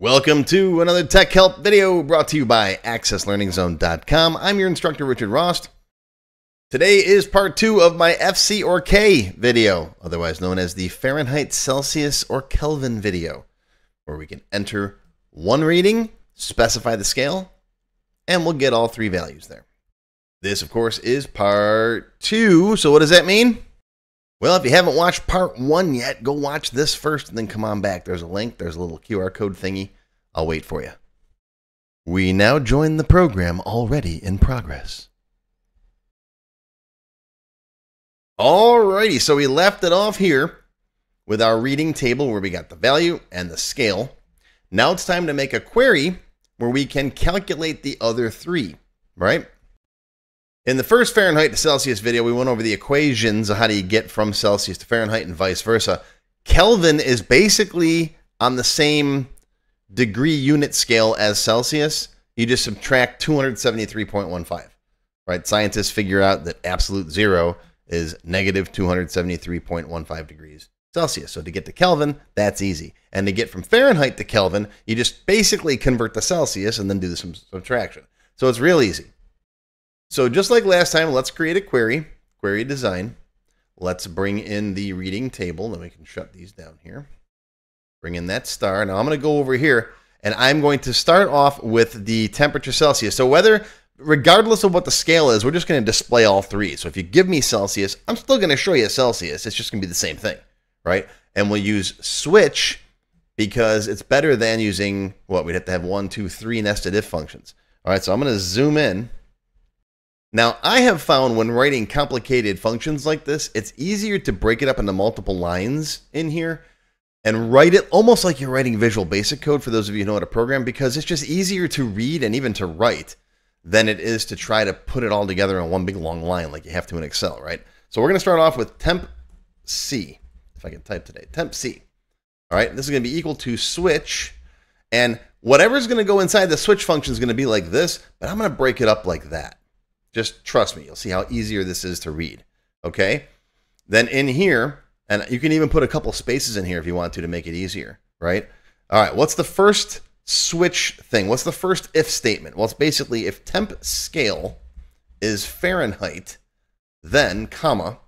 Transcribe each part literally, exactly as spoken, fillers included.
Welcome to another Tech Help video brought to you by Access Learning Zone dot com. I'm your instructor, Richard Rost. Today is part two of my F C or K video, otherwise known as the Fahrenheit, Celsius, or Kelvin video, where we can enter one reading, specify the scale, and we'll get all three values there. This, of course, is part two. So what does that mean? Well, if you haven't watched part one yet, go watch this first and then come on back. There's a link. There's a little Q R code thingy. I'll wait for you. We now join the program already in progress. Alrighty, so we left it off here with our reading table where we got the value and the scale. Now it's time to make a query where we can calculate the other three, right? In the first Fahrenheit to Celsius video, we went over the equations of how do you get from Celsius to Fahrenheit and vice versa. Kelvin is basically on the same degree unit scale as Celsius. You just subtract two hundred seventy-three point one five, right? Scientists figure out that absolute zero is negative two hundred seventy-three point one five degrees Celsius. So to get to Kelvin, that's easy. And to get from Fahrenheit to Kelvin, you just basically convert to Celsius and then do some subtraction. So it's real easy. So just like last time, let's create a query, query design. Let's bring in the reading table. Then we can shut these down here. Bring in that star. Now I'm going to go over here and I'm going to start off with the temperature Celsius. So whether, regardless of what the scale is, we're just going to display all three. So if you give me Celsius, I'm still going to show you Celsius. It's just going to be the same thing, right? And we'll use switch because it's better than using what we'd have to have one, two, three nested if functions. All right. So I'm going to zoom in. Now, I have found when writing complicated functions like this, it's easier to break it up into multiple lines in here and write it almost like you're writing Visual Basic code, for those of you who know how to program, because it's just easier to read and even to write than it is to try to put it all together in one big long line like you have to in Excel, right? So we're going to start off with temp C, if I can type today, temp C. All right, this is going to be equal to switch, and whatever's going to go inside the switch function is going to be like this, but I'm going to break it up like that. Just trust me, you'll see how easier this is to read, okay? Then in here, and you can even put a couple spaces in here if you want to to make it easier, right? All right, what's the first switch thing? What's the first if statement? Well, it's basically if temp scale is Fahrenheit, then comma,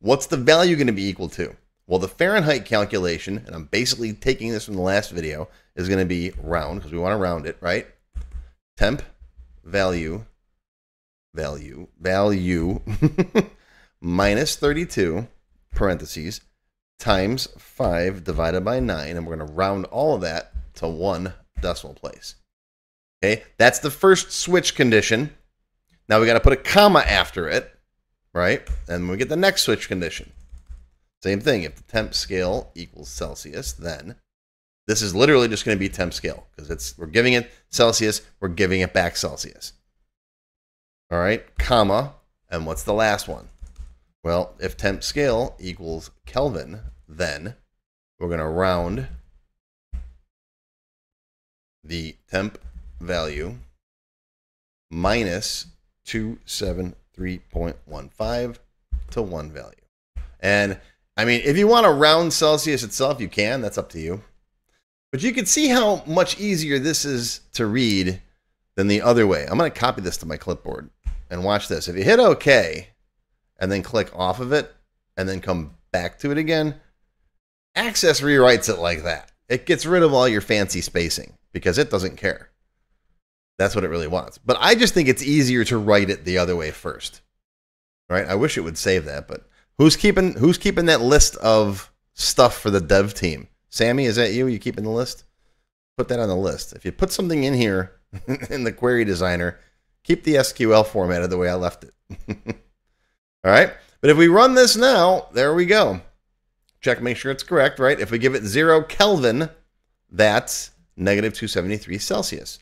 what's the value going to be equal to? Well, the Fahrenheit calculation, and I'm basically taking this from the last video, is going to be round because we want to round it, right? Temp value. value, value, minus thirty-two, parentheses, times five divided by nine, and we're going to round all of that to one decimal place. Okay, that's the first switch condition. Now we got to put a comma after it, right? And we get the next switch condition. Same thing, if the temp scale equals Celsius, then this is literally just going to be temp scale, because it's we're giving it Celsius, we're giving it back Celsius. All right, comma, and what's the last one? Well, if temp scale equals Kelvin, then we're going to round the temp value minus two hundred seventy-three point one five to one value. And I mean, if you want to round Celsius itself, you can, that's up to you. But you can see how much easier this is to read than the other way. I'm going to copy this to my clipboard. And watch this. If you hit OK and then click off of it and then come back to it again, Access rewrites it like that. It gets rid of all your fancy spacing because it doesn't care. That's what it really wants. But I just think it's easier to write it the other way first. Right? I wish it would save that, but who's keeping who's keeping that list of stuff for the dev team? Sammy, is that you? You keeping the list? Put that on the list. If you put something in here in the query designer, keep the S Q L formatted the way I left it. All right. But if we run this now, there we go. Check, make sure it's correct, right? If we give it zero Kelvin, that's negative two hundred seventy-three Celsius.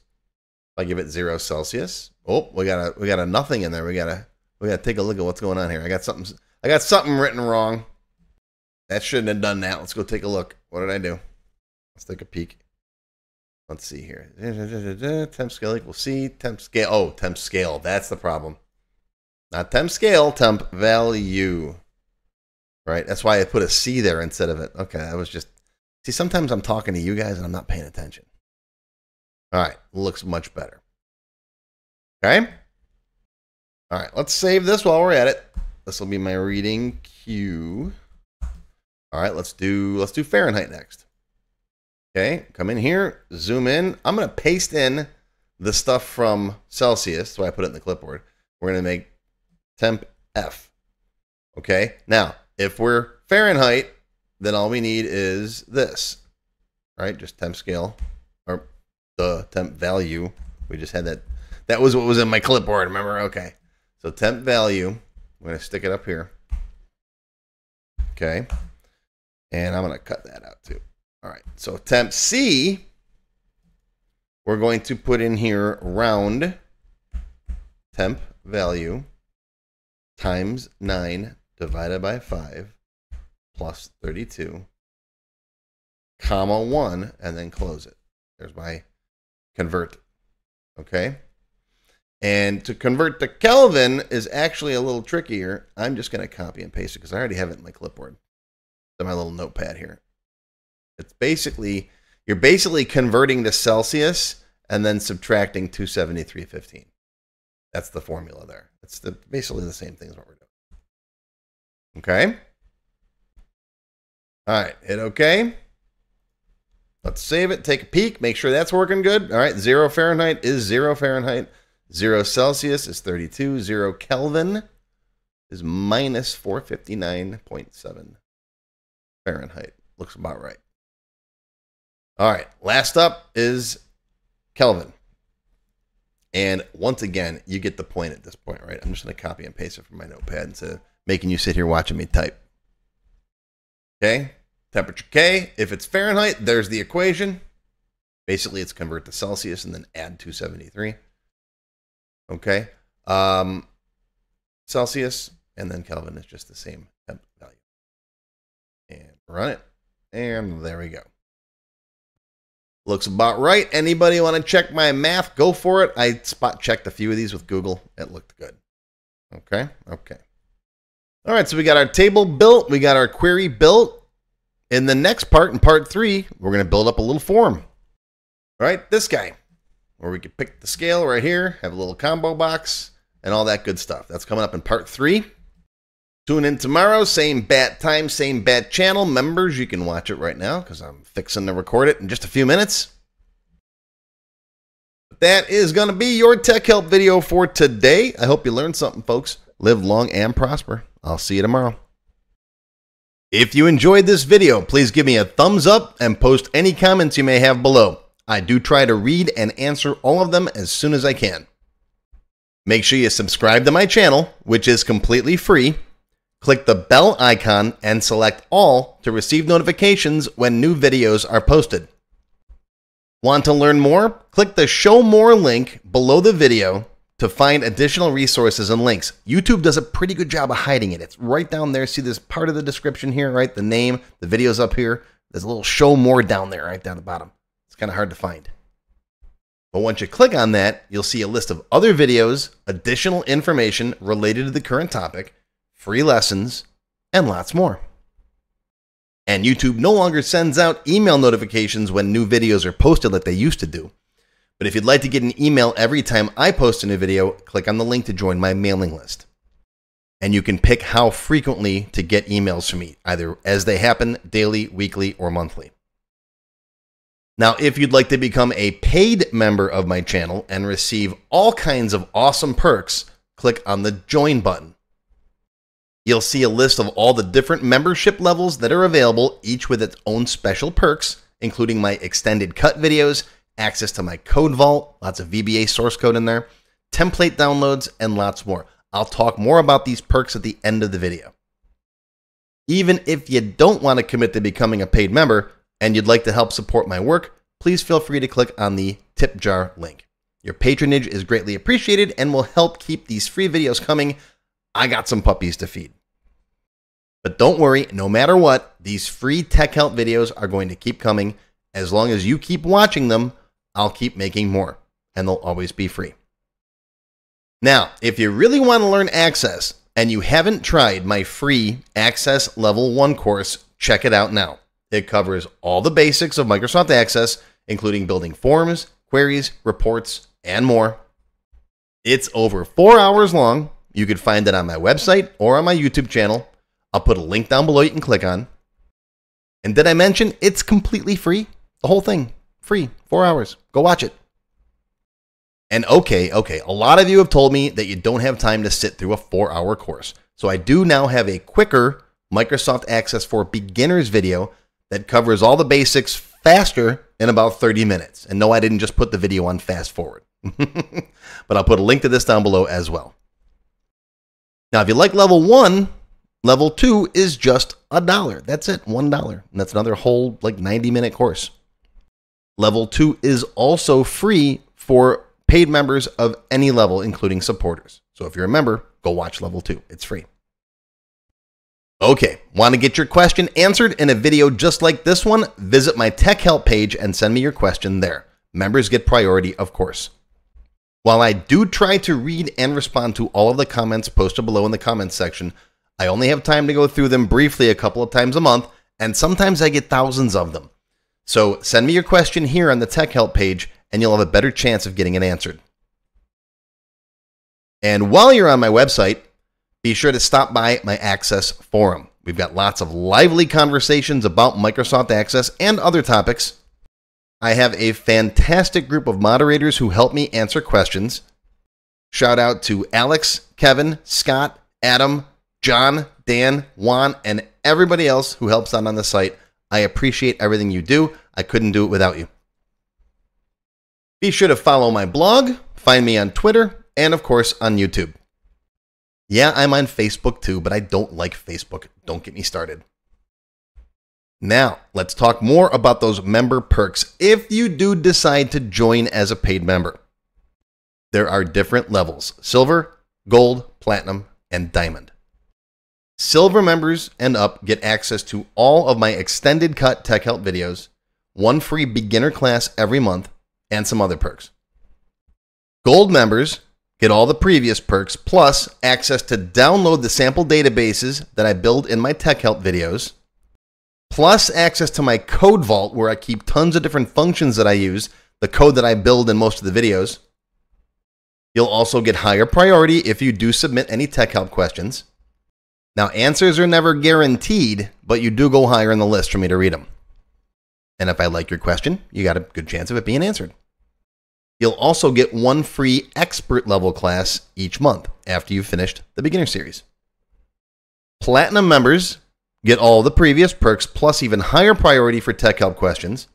If I give it zero Celsius, oh, we got a, we got a nothing in there. We got to, we got to take a look at what's going on here. I got something, I got something written wrong. That shouldn't have done that. Let's go take a look. What did I do? Let's take a peek. Let's see here. Temp scale equals C. Temp scale. Oh, temp scale. That's the problem. Not temp scale, temp value. Right? That's why I put a C there instead of it. Okay, I was just... See, sometimes I'm talking to you guys and I'm not paying attention. All right, looks much better. Okay. All right, let's save this while we're at it. This will be my reading cue. All right, let's do let's do Fahrenheit next. Okay, come in here, zoom in. I'm gonna paste in the stuff from Celsius, so I put it in the clipboard. We're gonna make temp F. Okay, now if we're Fahrenheit, then all we need is this, right? Just temp scale or the temp value. We just had that. That was what was in my clipboard, remember? Okay. So temp value, I'm going to stick it up here. Okay. And I'm going to cut that out too. All right. So temp C, we're going to put in here round temp value times nine divided by five plus thirty-two, comma one, and then close it. There's my convert. Okay. And to convert to Kelvin is actually a little trickier. I'm just going to copy and paste it because I already have it in my clipboard, in my little notepad here. It's basically, you're basically converting to Celsius and then subtracting two seventy-three fifteen. That's the formula there. It's the, basically the same thing as what we're doing. Okay. All right. Hit okay. Let's save it. Take a peek. Make sure that's working good. All right. Zero Fahrenheit is zero Fahrenheit. Zero Celsius is thirty-two. Zero Kelvin is minus four fifty-nine point seven Fahrenheit. Looks about right. All right. Last up is Kelvin. And once again, you get the point at this point, right? I'm just going to copy and paste it from my notepad instead of making you sit here watching me type. Okay. Temperature K. If it's Fahrenheit, there's the equation. Basically, it's convert to Celsius and then add two seventy-three. Okay, um, Celsius, and then Kelvin is just the same temp value. And run it, and there we go. Looks about right. Anybody want to check my math? Go for it. I spot checked a few of these with Google. It looked good. Okay, okay. All right, so we got our table built. We got our query built. In the next part, in part three, we're going to build up a little form. All right, this guy. Or we could pick the scale right here, have a little combo box, and all that good stuff. That's coming up in part three. Tune in tomorrow, same bat time, same bat channel. Members, you can watch it right now because I'm fixing to record it in just a few minutes. But that is going to be your Tech Help video for today. I hope you learned something, folks. Live long and prosper. I'll see you tomorrow. If you enjoyed this video, please give me a thumbs up and post any comments you may have below. I do try to read and answer all of them as soon as I can. Make sure you subscribe to my channel, which is completely free. Click the bell icon and select all to receive notifications when new videos are posted. Want to learn more? Click the Show More link below the video to find additional resources and links. YouTube does a pretty good job of hiding it. It's right down there. See this part of the description here, right? The name, the video's up here. There's a little Show More down there, right down the bottom. Kind of hard to find. But once you click on that, you'll see a list of other videos, additional information related to the current topic, free lessons, and lots more. And YouTube no longer sends out email notifications when new videos are posted like they used to do. But if you'd like to get an email every time I post a new video, click on the link to join my mailing list. And you can pick how frequently to get emails from me, either as they happen, daily, weekly, or monthly. Now, if you'd like to become a paid member of my channel and receive all kinds of awesome perks, click on the Join button. You'll see a list of all the different membership levels that are available, each with its own special perks, including my extended cut videos, access to my code vault, lots of V B A source code in there, template downloads, and lots more. I'll talk more about these perks at the end of the video. Even if you don't want to commit to becoming a paid member, and you'd like to help support my work, please feel free to click on the tip jar link. Your patronage is greatly appreciated and will help keep these free videos coming. I got some puppies to feed. But don't worry, no matter what, these free Tech Help videos are going to keep coming. As long as you keep watching them, I'll keep making more, and they'll always be free. Now, if you really want to learn Access and you haven't tried my free Access Level one course, check it out now. It covers all the basics of Microsoft Access, including building forms, queries, reports, and more. It's over four hours long. You can find it on my website or on my YouTube channel. I'll put a link down below you can click on. And did I mention it's completely free? The whole thing, free, four hours. Go watch it. And okay, okay, a lot of you have told me that you don't have time to sit through a four-hour course. So I do now have a quicker Microsoft Access for Beginners video that covers all the basics faster in about thirty minutes. And no, I didn't just put the video on fast forward. But I'll put a link to this down below as well. Now, if you like level one, level two is just a dollar. That's it, one dollar. And that's another whole like ninety minute course. Level two is also free for paid members of any level, including supporters. So if you're a member, go watch level two. It's free. Okay, want to get your question answered in a video just like this one? Visit my TechHelp page and send me your question there. Members get priority, of course. While I do try to read and respond to all of the comments posted below in the comments section, I only have time to go through them briefly a couple of times a month, and sometimes I get thousands of them. So send me your question here on the TechHelp page, and you'll have a better chance of getting it answered. And while you're on my website, be sure to stop by my Access forum. We've got lots of lively conversations about Microsoft Access and other topics. I have a fantastic group of moderators who help me answer questions. Shout out to Alex, Kevin, Scott, Adam, John, Dan, Juan, and everybody else who helps out on the site. I appreciate everything you do. I couldn't do it without you. Be sure to follow my blog, find me on Twitter, and of course on YouTube. Yeah, I'm on Facebook too, but I don't like Facebook. Don't get me started. Now, let's talk more about those member perks if you do decide to join as a paid member. There are different levels: silver, gold, platinum, and diamond. Silver members and up get access to all of my extended cut tech help videos, one free beginner class every month, and some other perks. Gold members get all the previous perks, plus access to download the sample databases that I build in my TechHelp videos, plus access to my code vault where I keep tons of different functions that I use, the code that I build in most of the videos. You'll also get higher priority if you do submit any TechHelp questions. Now, answers are never guaranteed, but you do go higher in the list for me to read them. And if I like your question, you got a good chance of it being answered. You'll also get one free expert level class each month after you've finished the beginner series. Platinum members get all the previous perks plus even higher priority for tech help questions.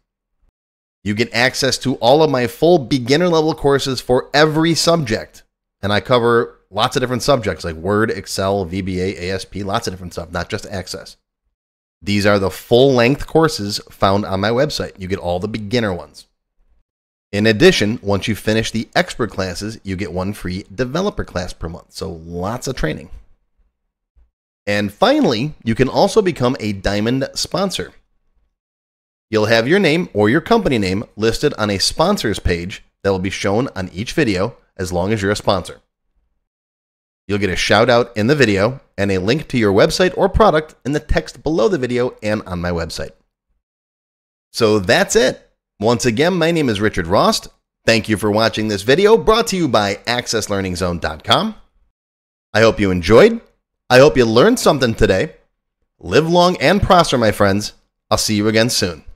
You get access to all of my full beginner level courses for every subject. And I cover lots of different subjects like Word, Excel, V B A, A S P, lots of different stuff, not just Access. These are the full length courses found on my website. You get all the beginner ones. In addition, once you finish the expert classes, you get one free developer class per month. So lots of training. And finally, you can also become a Diamond sponsor. You'll have your name or your company name listed on a sponsors page that will be shown on each video as long as you're a sponsor. You'll get a shout out in the video and a link to your website or product in the text below the video and on my website. So that's it. Once again, my name is Richard Rost. Thank you for watching this video brought to you by Access Learning Zone dot com. I hope you enjoyed. I hope you learned something today. Live long and prosper, my friends. I'll see you again soon.